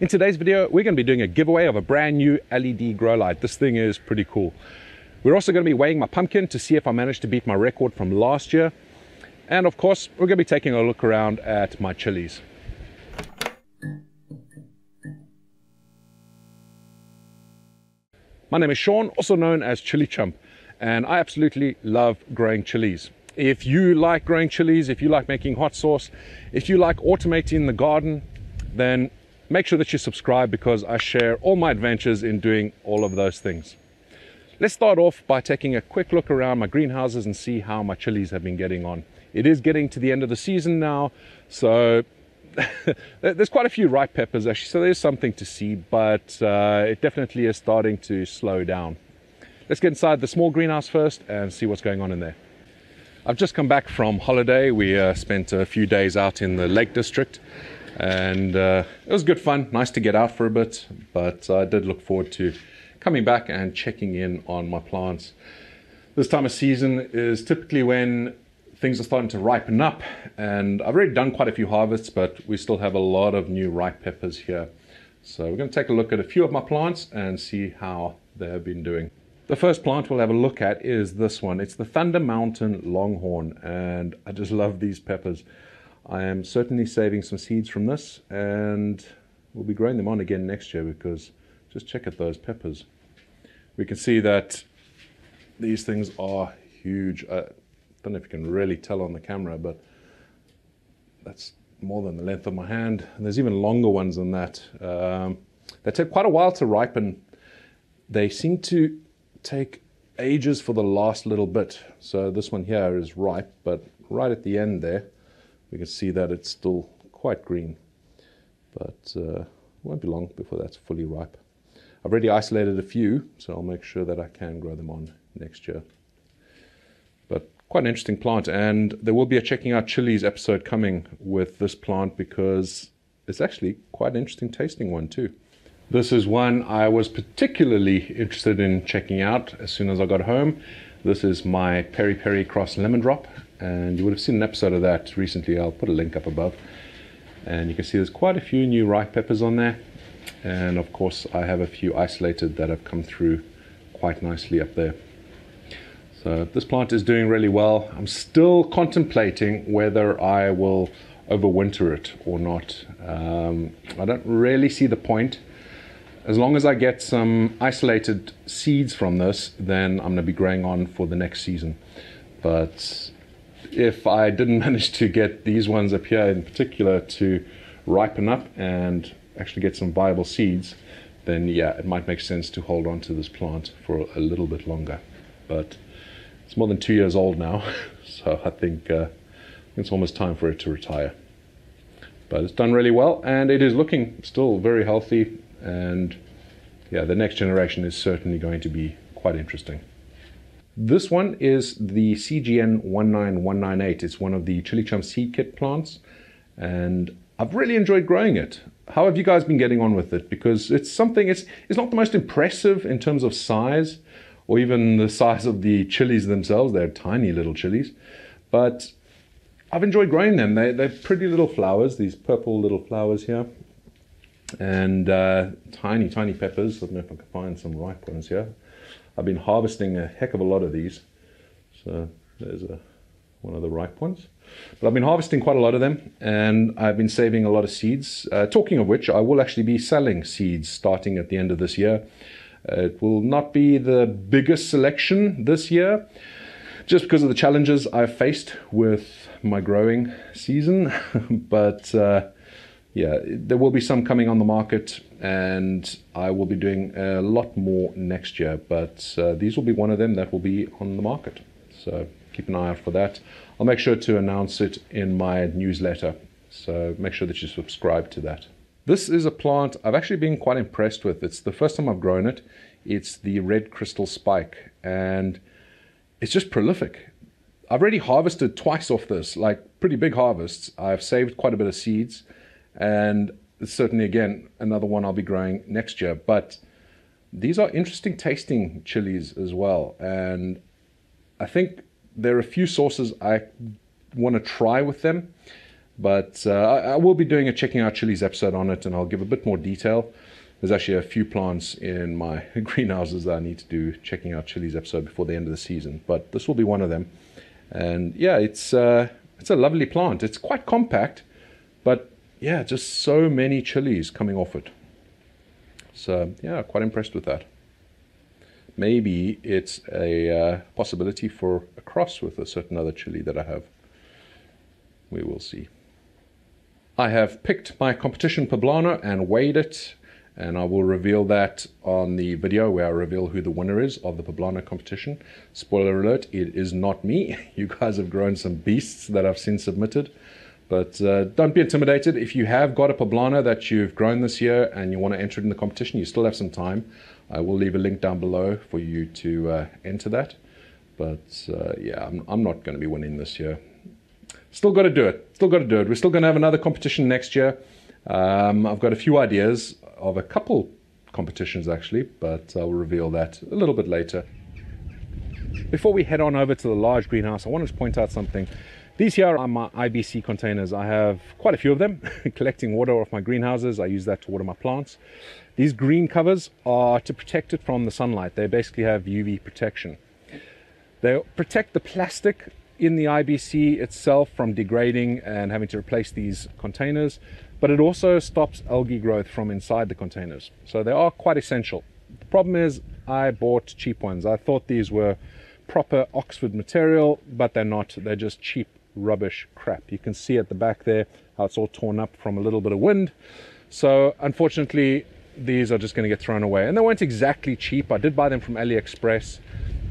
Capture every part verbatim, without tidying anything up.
In today's video, we're going to be doing a giveaway of a brand new L E D grow light. This thing is pretty cool. We're also going to be weighing my pumpkin to see if I managed to beat my record from last year. And of course, we're going to be taking a look around at my chilies. My name is Sean, also known as Chili Chump, and I absolutely love growing chilies. If you like growing chilies, if you like making hot sauce, if you like automating the garden, then make sure that you subscribe because I share all my adventures in doing all of those things. Let's start off by taking a quick look around my greenhouses and see how my chilies have been getting on. It is getting to the end of the season now, so there's quite a few ripe peppers actually, so there's something to see, but uh, it definitely is starting to slow down. Let's get inside the small greenhouse first and see what's going on in there. I've just come back from holiday. We uh, spent a few days out in the Lake District. And uh, it was good fun, nice to get out for a bit, but I did look forward to coming back and checking in on my plants. This time of season is typically when things are starting to ripen up, and I've already done quite a few harvests, but we still have a lot of new ripe peppers here. So we're going to take a look at a few of my plants and see how they've been doing. The first plant we'll have a look at is this one. It's the Thunder Mountain Longhorn, and I just love these peppers. I am certainly saving some seeds from this, and we'll be growing them on again next year because just check out those peppers. We can see that these things are huge. I don't know if you can really tell on the camera, but that's more than the length of my hand. And there's even longer ones than that. Um, they take quite a while to ripen. They seem to take ages for the last little bit. So this one here is ripe, but right at the end there, we can see that it's still quite green, but uh, it won't be long before that's fully ripe. I've already isolated a few, so I'll make sure that I can grow them on next year. But quite an interesting plant, and there will be a Checking Out Chilies episode coming with this plant because it's actually quite an interesting tasting one too. This is one I was particularly interested in checking out as soon as I got home. This is my Peri Peri Cross Lemon Drop. And you would have seen an episode of that recently. I'll put a link up above. And you can see there's quite a few new ripe peppers on there. And of course, I have a few isolated that have come through quite nicely up there. So this plant is doing really well. I'm still contemplating whether I will overwinter it or not. Um, I don't really see the point. As long as I get some isolated seeds from this, then I'm going to be growing on for the next season. But if I didn't manage to get these ones up here in particular to ripen up and actually get some viable seeds, then yeah, it might make sense to hold on to this plant for a little bit longer. But it's more than two years old now, so I think uh, it's almost time for it to retire. But it's done really well, and it is looking still very healthy, and yeah, the next generation is certainly going to be quite interesting. This one is the C G N one nine one nine eight. It's one of the Chili Chump Seed Kit plants, and I've really enjoyed growing it. How have you guys been getting on with it? Because it's something, it's, it's not the most impressive in terms of size, or even the size of the chilies themselves. They're tiny little chilies, but I've enjoyed growing them. They, they're pretty little flowers, these purple little flowers here, and uh, tiny, tiny peppers. I don't know if I can find some ripe ones here. I've been harvesting a heck of a lot of these, so there's a, one of the ripe ones. But I've been harvesting quite a lot of them, and I've been saving a lot of seeds. Uh, talking of which, I will actually be selling seeds starting at the end of this year. Uh, it will not be the biggest selection this year, just because of the challenges I've faced with my growing season. But uh, yeah, there will be some coming on the market, and I will be doing a lot more next year, but uh, these will be one of them that will be on the market. So keep an eye out for that. I'll make sure to announce it in my newsletter, so make sure that you subscribe to that. This is a plant I've actually been quite impressed with. It's the first time I've grown it. It's the red crystal spike, and it's just prolific. I've already harvested twice off this, like pretty big harvests. I've saved quite a bit of seeds, and certainly, again, another one I'll be growing next year. But these are interesting tasting chilies as well. And I think there are a few sauces I want to try with them. But uh, I, I will be doing a Checking Out Chilies episode on it, and I'll give a bit more detail. There's actually a few plants in my greenhouses that I need to do Checking Out Chilies episode before the end of the season, but this will be one of them. And yeah, it's uh, it's a lovely plant. It's quite compact, but yeah, just so many chilies coming off it. So yeah, quite impressed with that. Maybe it's a uh, possibility for a cross with a certain other chili that I have. We will see. I have picked my competition poblano and weighed it, and I will reveal that on the video where I reveal who the winner is of the poblano competition. Spoiler alert, it is not me. You guys have grown some beasts that I've seen submitted, but uh, don't be intimidated. If you have got a poblano that you've grown this year and you want to enter it in the competition, you still have some time. I will leave a link down below for you to uh, enter that. But uh, yeah, I'm, I'm not going to be winning this year. Still got to do it. Still got to do it. We're still going to have another competition next year. Um, I've got a few ideas of a couple competitions actually, but I'll reveal that a little bit later. Before we head on over to the large greenhouse, I wanted to point out something. These here are my I B C containers. I have quite a few of them collecting water off my greenhouses. I use that to water my plants. These green covers are to protect it from the sunlight. They basically have U V protection. They protect the plastic in the I B C itself from degrading and having to replace these containers, but it also stops algae growth from inside the containers. So they are quite essential. The problem is I bought cheap ones. I thought these were proper Oxford material, but they're not. They're just cheap rubbish crap. You can see at the back there how it's all torn up from a little bit of wind. So unfortunately, these are just going to get thrown away. And they weren't exactly cheap. I did buy them from AliExpress.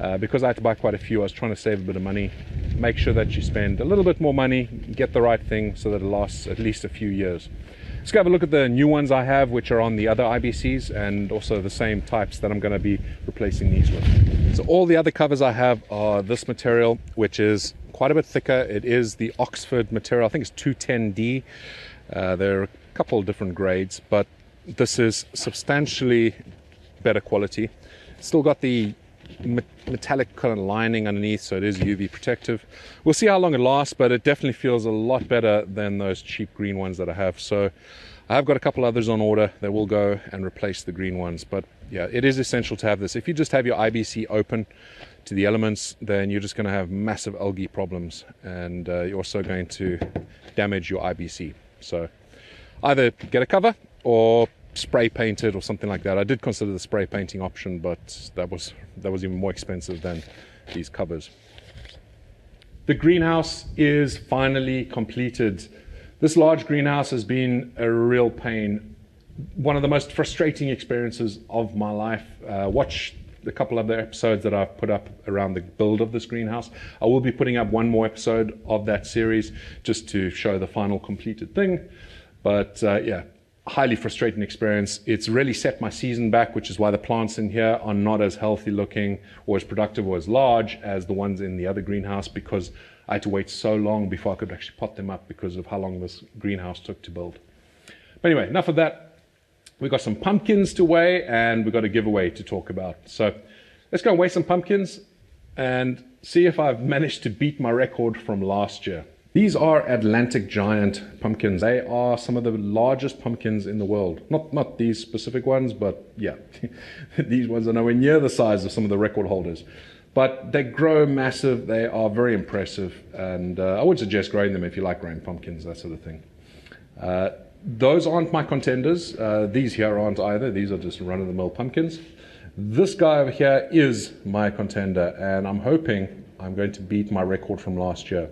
Uh, because I had to buy quite a few, I was trying to save a bit of money. Make sure that you spend a little bit more money, get the right thing so that it lasts at least a few years. Let's go have a look at the new ones I have, which are on the other I B Cs, and also the same types that I'm going to be replacing these with. So all the other covers I have are this material, which is quite a bit thicker. It is the Oxford material. I think it's two ten D. Uh, there are a couple of different grades, but this is substantially better quality. Still got the metallic kind of lining underneath, so it is U V protective. We'll see how long it lasts, but it definitely feels a lot better than those cheap green ones that I have. So I have got a couple others on order that will go and replace the green ones. But yeah, it is essential to have this. If you just have your I B C open to the elements, then you're just going to have massive algae problems, and uh, you're also going to damage your I B C. So either get a cover or spray painted or something like that. I did consider the spray painting option, but that was that was even more expensive than these covers. The greenhouse is finally completed. This large greenhouse has been a real pain. One of the most frustrating experiences of my life. Uh, watch a couple of the episodes that I've put up around the build of this greenhouse. I will be putting up one more episode of that series just to show the final completed thing. But uh, yeah, highly frustrating experience. It's really set my season back, which is why the plants in here are not as healthy looking or as productive or as large as the ones in the other greenhouse, because I had to wait so long before I could actually pot them up because of how long this greenhouse took to build. But anyway, enough of that. We've got some pumpkins to weigh and we've got a giveaway to talk about. So let's go and weigh some pumpkins and see if I've managed to beat my record from last year. These are Atlantic giant pumpkins. They are some of the largest pumpkins in the world. Not, not these specific ones, but yeah, these ones are nowhere near the size of some of the record holders. But they grow massive. They are very impressive. And uh, I would suggest growing them if you like growing pumpkins, that sort of thing. Uh, those aren't my contenders. Uh, these here aren't either. These are just run-of-the-mill pumpkins. This guy over here is my contender, and I'm hoping I'm going to beat my record from last year.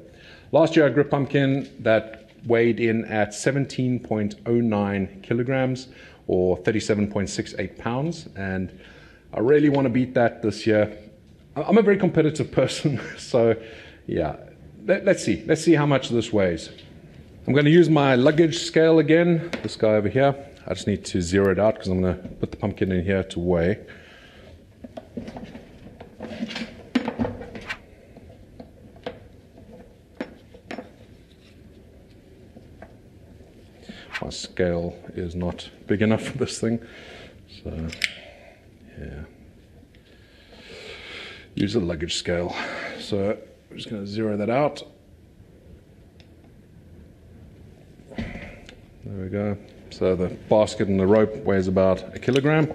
Last year I grew a pumpkin that weighed in at seventeen point oh nine kilograms or thirty-seven point six eight pounds, and I really want to beat that this year. I'm a very competitive person, so yeah, let's see. Let's see how much this weighs. I'm going to use my luggage scale again, this guy over here. I just need to zero it out because I'm going to put the pumpkin in here to weigh. My scale is not big enough for this thing, so yeah, use a luggage scale. So I'm just going to zero that out. There we go. So the basket and the rope weighs about a kilogram.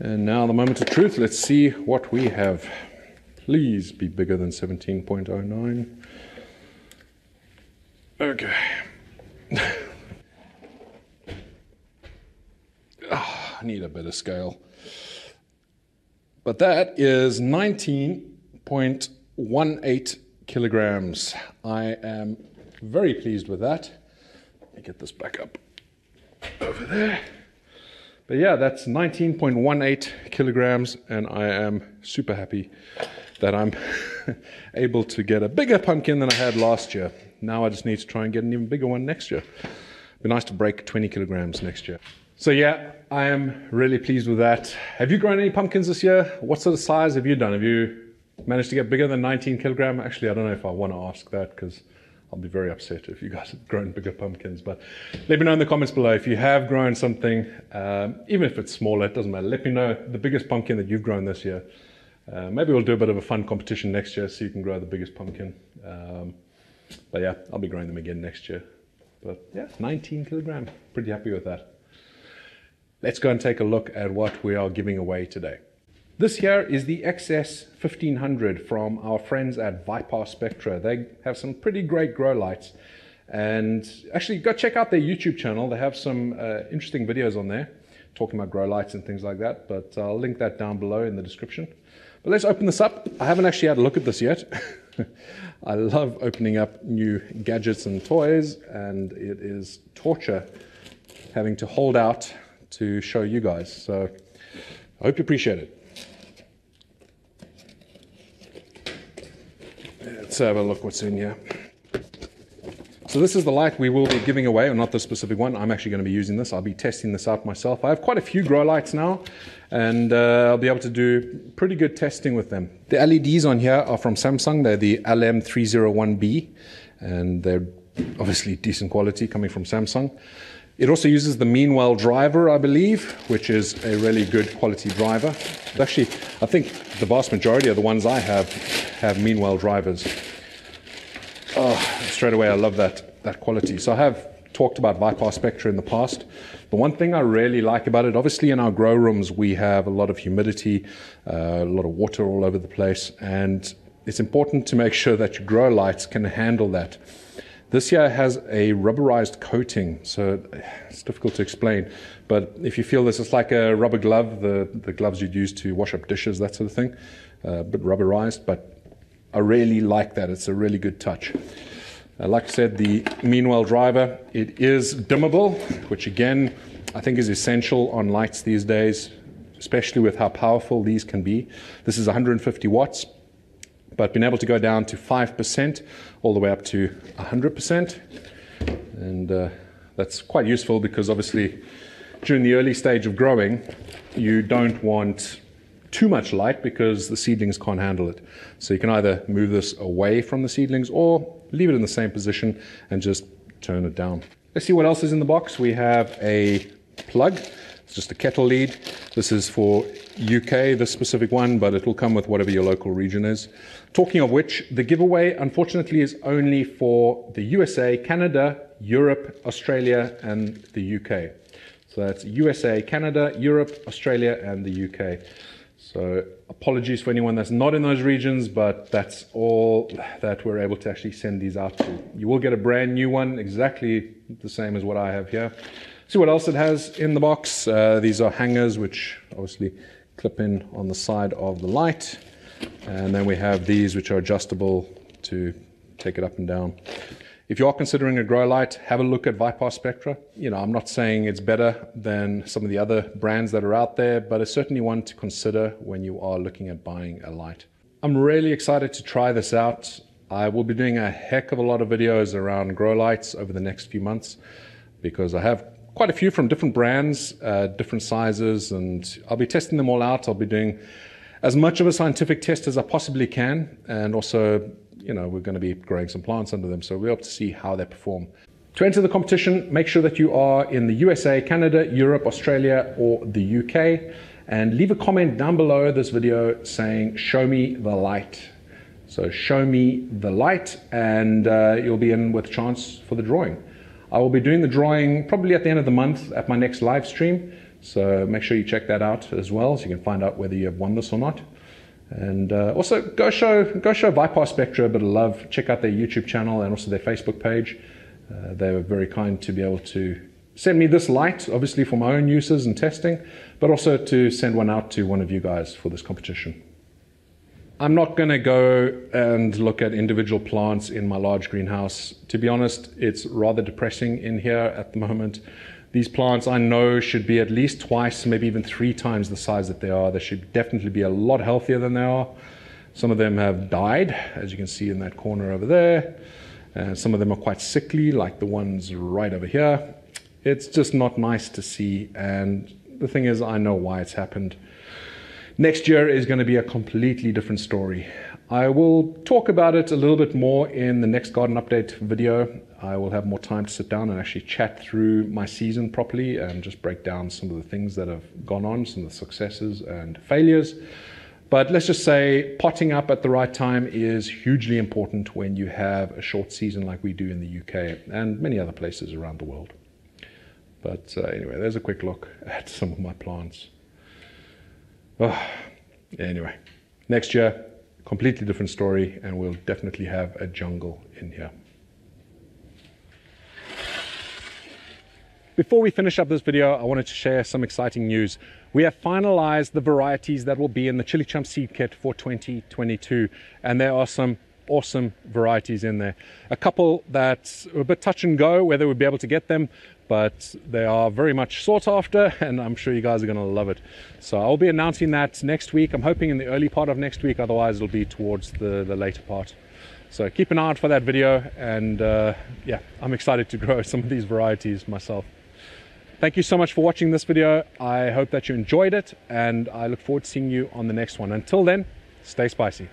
And now the moment of truth, let's see what we have. Please be bigger than seventeen point oh nine. Okay. Oh, I need a better scale. But that is nineteen point one eight kilograms. I am very pleased with that. Let me get this back up over there. But yeah, that's nineteen point one eight kilograms, and I am super happy that I'm able to get a bigger pumpkin than I had last year. Now I just need to try and get an even bigger one next year. It'd be nice to break twenty kilograms next year. So yeah, I am really pleased with that. Have you grown any pumpkins this year? What sort of size have you done? Have you managed to get bigger than nineteen kilogram? Actually, I don't know if I want to ask that, because I'll be very upset if you guys have grown bigger pumpkins, but let me know in the comments below if you have grown something, um, even if it's smaller, it doesn't matter. Let me know the biggest pumpkin that you've grown this year. Uh, maybe we'll do a bit of a fun competition next year so you can grow the biggest pumpkin. Um, but yeah, I'll be growing them again next year. But yeah, nineteen kilogram, pretty happy with that. Let's go and take a look at what we are giving away today. This here is the X S fifteen hundred from our friends at Vipar Spectra. They have some pretty great grow lights, and actually go check out their YouTube channel. They have some uh, interesting videos on there talking about grow lights and things like that, but I'll link that down below in the description. But let's open this up. I haven't actually had a look at this yet. I love opening up new gadgets and toys, and it is torture having to hold out to show you guys. So I hope you appreciate it. Let's have a look what's in here. So this is the light we will be giving away, or not this specific one. I'm actually going to be using this. I'll be testing this out myself. I have quite a few grow lights now, and uh, I'll be able to do pretty good testing with them. The L E Ds on here are from Samsung. They're the L M three oh one B, and they're obviously decent quality coming from Samsung. It also uses the Mean Well driver, I believe, which is a really good quality driver. But actually, I think the vast majority of the ones I have have Mean Well drivers. Oh, straight away, I love that, that quality. So I have talked about Vipar Spectra in the past. The one thing I really like about it, obviously in our grow rooms, we have a lot of humidity, uh, a lot of water all over the place, and it's important to make sure that your grow lights can handle that. This here has a rubberized coating, so it's difficult to explain. But if you feel this, it's like a rubber glove, the, the gloves you'd use to wash up dishes, that sort of thing, uh, a bit rubberized, but I really like that. It's a really good touch. Uh, like I said, the Mean Well driver, it is dimmable, which again, I think is essential on lights these days, especially with how powerful these can be. This is one hundred fifty watts. But been able to go down to five percent all the way up to one hundred percent, and uh, that's quite useful, because obviously during the early stage of growing you don't want too much light because the seedlings can't handle it. So you can either move this away from the seedlings or leave it in the same position and just turn it down. Let's see what else is in the box. We have a plug. It's just a kettle lead. This is for U K, this specific one, but it will come with whatever your local region is. Talking of which, the giveaway unfortunately is only for the U S A, Canada, Europe, Australia, and the U K. So that's U S A, Canada, Europe, Australia, and the U K. So apologies for anyone that's not in those regions, but that's all that we're able to actually send these out to. You will get a brand new one, exactly the same as what I have here. See what else it has in the box. Uh, these are hangers, which obviously clip in on the side of the light, and then we have these which are adjustable to take it up and down. If you are considering a grow light, have a look at Vipar Spectra. You know, I'm not saying it's better than some of the other brands that are out there, but it's certainly one to consider when you are looking at buying a light. I'm really excited to try this out. I will be doing a heck of a lot of videos around grow lights over the next few months, because I have quite a few from different brands, uh, different sizes, and I'll be testing them all out. I'll be doing as much of a scientific test as I possibly can, and also you know, we're going to be growing some plants under them, so we'll have to see how they perform. To enter the competition, make sure that you are in the U S A, Canada, Europe, Australia, or the U K, and leave a comment down below this video saying, show me the light. So show me the light, and uh, you'll be in with a chance for the drawing. I will be doing the drawing probably at the end of the month at my next live stream, so make sure you check that out as well, so you can find out whether you have won this or not. And uh, also go show, go show Vipar Spectra a bit of love. Check out their YouTube channel and also their Facebook page. Uh, they were very kind to be able to send me this light, obviously for my own uses and testing, but also to send one out to one of you guys for this competition. I'm not going to go and look at individual plants in my large greenhouse. To be honest, it's rather depressing in here at the moment. These plants I know should be at least twice, maybe even three times the size that they are. They should definitely be a lot healthier than they are. Some of them have died, as you can see in that corner over there. Uh, some of them are quite sickly, like the ones right over here. It's just not nice to see, and the thing is, I know why it's happened. Next year is going to be a completely different story. I will talk about it a little bit more in the next garden update video. I will have more time to sit down and actually chat through my season properly and just break down some of the things that have gone on, some of the successes and failures. But let's just say potting up at the right time is hugely important when you have a short season like we do in the U K and many other places around the world. But uh, anyway, there's a quick look at some of my plants. Oh, anyway, next year, completely different story, and we'll definitely have a jungle in here. Before we finish up this video, I wanted to share some exciting news. We have finalized the varieties that will be in the Chili Chump Seed Kit for twenty twenty-two, and there are some awesome varieties in there. A couple that are a bit touch and go whether we'll be able to get them, but they are very much sought after, and I'm sure you guys are going to love it. So I'll be announcing that next week. I'm hoping in the early part of next week, otherwise it'll be towards the, the later part. So keep an eye out for that video, and uh, yeah, I'm excited to grow some of these varieties myself. Thank you so much for watching this video. I hope that you enjoyed it, and I look forward to seeing you on the next one. Until then, stay spicy.